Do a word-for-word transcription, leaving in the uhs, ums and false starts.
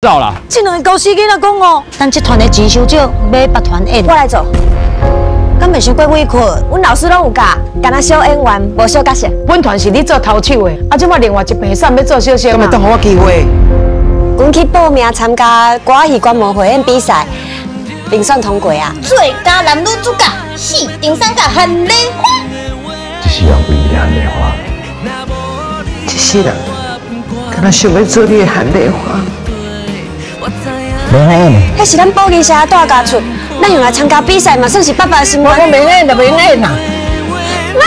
到了，这两个公司囡仔讲哦，咱这团的钱收少，买别团演。我来做，敢袂想过委屈？阮老师拢有教，敢若小演员无小角色。阮团是你做头手的，啊，即摆另外一边散要做小生，咁咪当好机会。阮去报名参加歌戏观摩汇演比赛，评选通过啊。最佳男女主角是丁三甲韩丽花。一世人为你韩丽花，一世人敢若想要做你的韩丽花。 那是咱保健社带家出，咱用来参加比赛嘛，算是爸爸的心愿。我明年就明年啦。妈！